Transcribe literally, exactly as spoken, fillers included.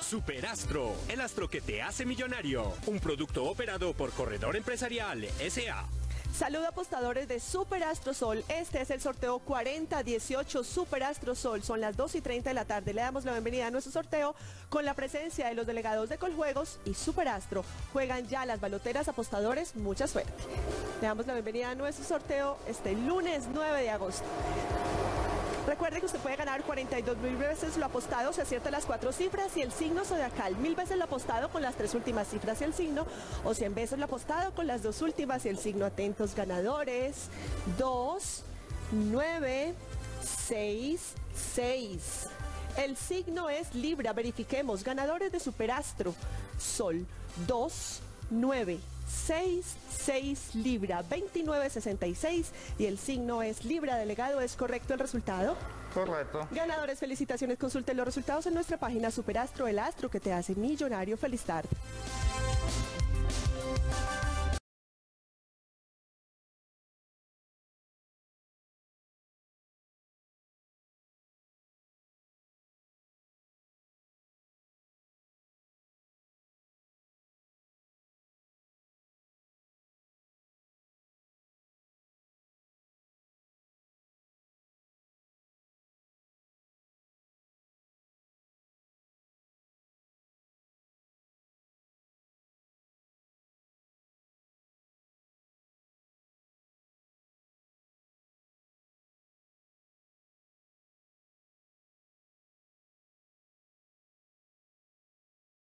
Super Astro, el astro que te hace millonario. Un producto operado por Corredor Empresarial S A Saludos apostadores de Super Astro Sol. Este es el sorteo cuarenta dieciocho Super Astro Sol. Son las dos y treinta de la tarde. Le damos la bienvenida a nuestro sorteo con la presencia de los delegados de Coljuegos y Super Astro. Juegan ya las baloteras, apostadores. Mucha suerte. Le damos la bienvenida a nuestro sorteo este lunes nueve de agosto. Recuerde que usted puede ganar cuarenta y dos mil veces lo apostado si acierta las cuatro cifras y el signo zodiacal, mil veces lo apostado con las tres últimas cifras y el signo, o cien veces lo apostado con las dos últimas y el signo. Atentos ganadores, dos, nueve, seis, seis. El signo es Libra, verifiquemos, ganadores de Superastro Sol, dos, nueve, seis, seis, Libra, veintinueve sesenta y seis, y el signo es Libra. Delegado, ¿es correcto el resultado? Correcto. Ganadores, felicitaciones. Consulten los resultados en nuestra página Superastro, el astro que te hace millonario. Feliz tarde.